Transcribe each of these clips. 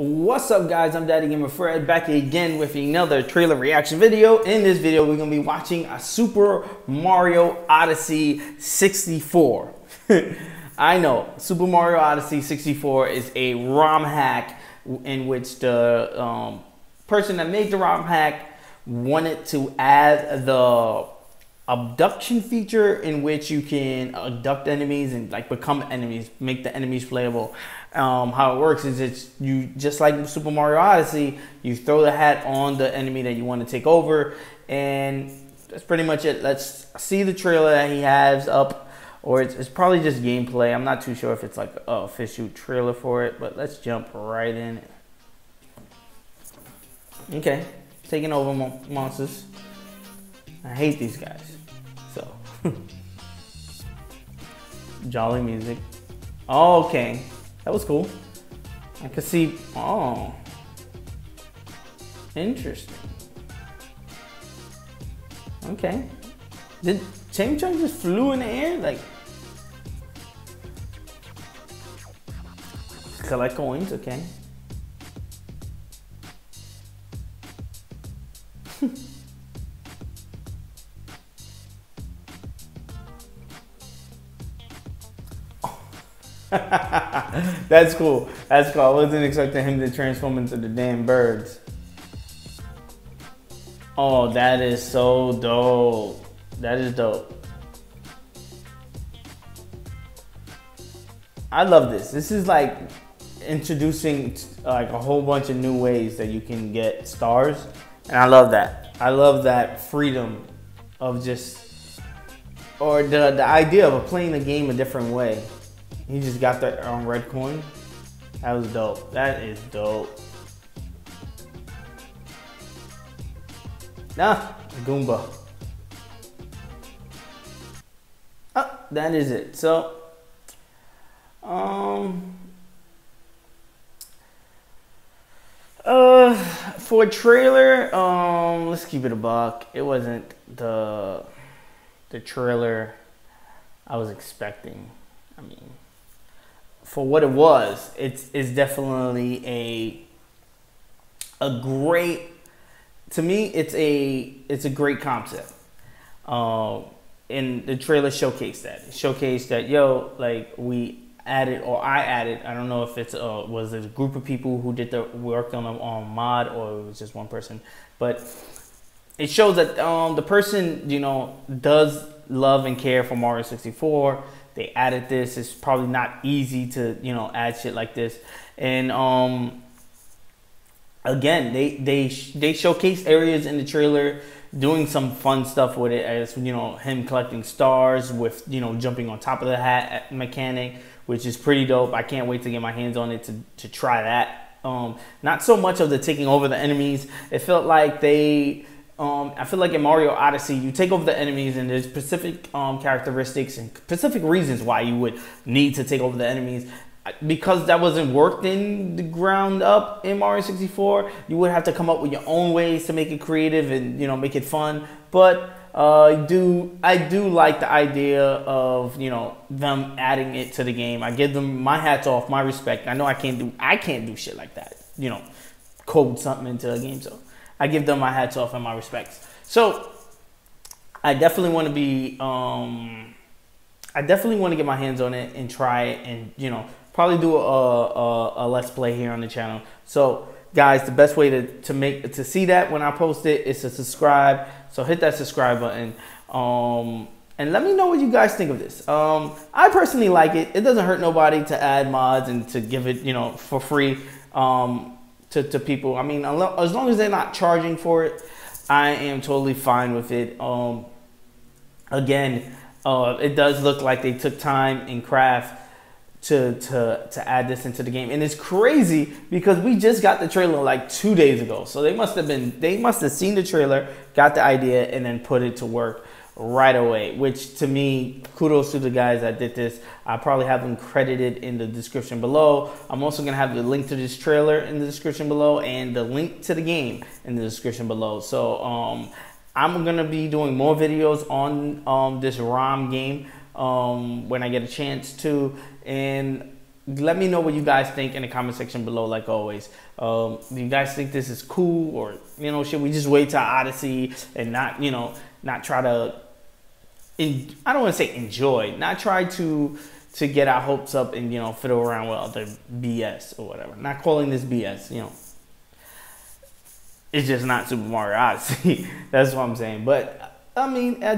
What's up, guys? I'm DaddyGamer Fred, back again with another trailer reaction video. In this video, we're gonna be watching a Super Mario Odyssey 64. I know, Super Mario Odyssey 64 is a ROM hack in which the person that made the ROM hack wanted to add the abduction feature in which you can abduct enemies and like become enemies, make the enemies playable. How it works is you just like Super Mario Odyssey, you throw the hat on the enemy that you want to take over, and that's pretty much it. Let's see the trailer that he has up, or it's probably just gameplay. I'm not too sure if it's like an official trailer for it, but let's jump right in. Okay, taking over monsters. I hate these guys. So jolly music. Oh, okay, that was cool. I could see. Oh, interesting. Okay, did Chang Chung just flew in the air? Like, collect coins. Okay. That's cool. That's cool. I wasn't expecting him to transform into the damn birds. Oh, that is so dope. That is dope. I love this. This is like introducing like a whole bunch of new ways that you can get stars, and I love that. I love that freedom of just, or the idea of playing the game a different way. He just got that on red coin. That was dope. That is dope. Nah, Goomba. Oh, that is it. So, for a trailer, let's keep it a buck. It wasn't the trailer I was expecting. I mean, for what it was, it's definitely a great, to me, it's a great concept. And the trailer showcased that. It showcased that, yo, like we added, or I added, I don't know if it's was it a group of people who did the work on a mod, or it was just one person, but it shows that the person, you know, does love and care for Mario 64. They added this. It's probably not easy to, you know, add shit like this. And again, they showcase areas in the trailer doing some fun stuff with it, as you know, him collecting stars with, you know, jumping on top of the hat mechanic, which is pretty dope. I can't wait to get my hands on it to try that. Not so much of the taking over the enemies. It felt like they. I feel like in Mario Odyssey, you take over the enemies and there's specific characteristics and specific reasons why you would need to take over the enemies. Because that wasn't worked in the ground up in Mario 64, you would have to come up with your own ways to make it creative and, you know, make it fun. But I do like the idea of, you know, them adding it to the game. I give them my hats off, my respect. I know I can't do shit like that, you know, code something into a game, so I give them my hats off and my respects. So I definitely want to be, I definitely want to get my hands on it and try it, and, you know, probably do a let's play here on the channel. So guys, the best way to see that when I post it is to subscribe. So hit that subscribe button. And let me know what you guys think of this. I personally like it. It doesn't hurt nobody to add mods and to give it, you know, for free. To people. I mean, as long as they're not charging for it, I am totally fine with it. Again, it does look like they took time and craft to add this into the game, and it's crazy because we just got the trailer like 2 days ago. So they must have seen the trailer, got the idea, and then put it to work right away, which to me, kudos to the guys that did this. I probably have them credited in the description below. I'm also gonna have the link to this trailer in the description below and the link to the game in the description below. So I'm gonna be doing more videos on this ROM game when I get a chance to, and Let me know what you guys think in the comment section below, like always. Do you guys think this is cool, or, you know, should we just wait till Odyssey and not, you know, not try to, I don't want to say enjoy, not try to get our hopes up and, you know, fiddle around with other BS or whatever. Not calling this BS, you know. It's just not Super Mario Odyssey. That's what I'm saying. But, I mean, I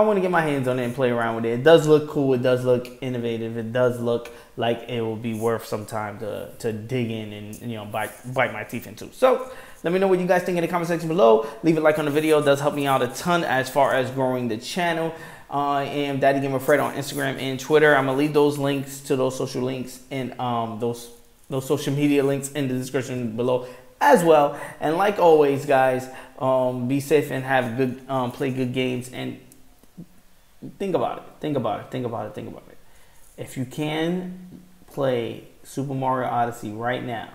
want to get my hands on it and play around with it. It does look cool. It does look innovative. It does look like it will be worth some time to dig in and, you know, bite my teeth into. So, let me know what you guys think in the comment section below. Leave a like on the video. It does help me out a ton as far as growing the channel. I am DaddyGamer Fred on Instagram and Twitter. I'm gonna leave those links to those social links and those social media links in the description below as well. And like always, guys, be safe and have good play good games, and think about it. Think about it. Think about it. Think about it. If you can play Super Mario Odyssey right now,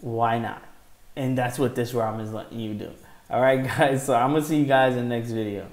why not? And that's what this ROM is letting you do. All right, guys. So I'm gonna see you guys in the next video.